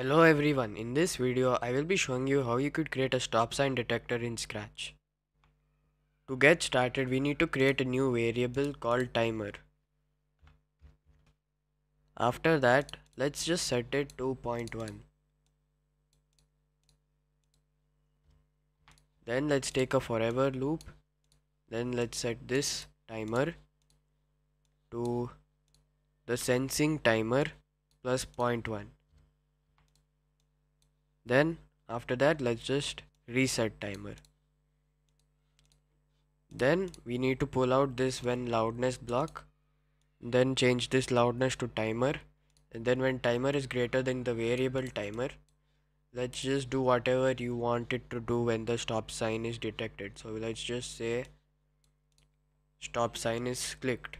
Hello everyone, in this video I will be showing you how you could create a stop sign detector in Scratch. To get started, we need to create a new variable called timer. After that, let's just set it to 0.1. Then let's take a forever loop. Then let's set this timer to the sensing timer plus 0.1. Then after that, let's just reset timer. Then we need to pull out this when loudness block, then change this loudness to timer, and then when timer is greater than the variable timer, let's just do whatever you want it to do when the stop sign is detected. So let's just say stop sign is clicked.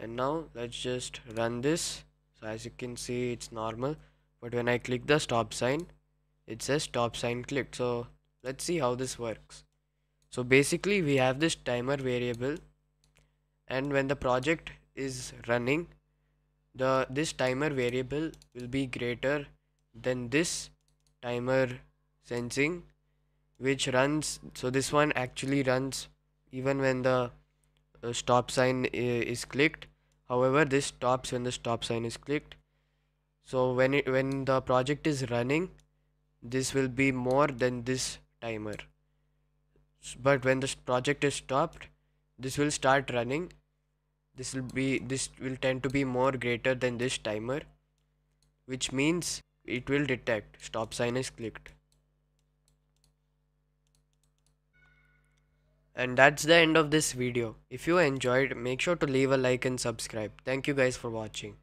And now let's just run this. So as you can see, it's normal, but when I click the stop sign, it says stop sign clicked. So let's see how this works. So basically we have this timer variable, and when the project is running, this timer variable will be greater than this timer sensing, which runs, so this one actually runs even when the stop sign is clicked. However, this stops when the stop sign is clicked. So when the project is running, this will be more than this timer, but when the project is stopped, this will start running. This will tend to be more greater than this timer, which means it will detect stop sign is clicked. And that's the end of this video. If you enjoyed, make sure to leave a like and subscribe. Thank you guys for watching.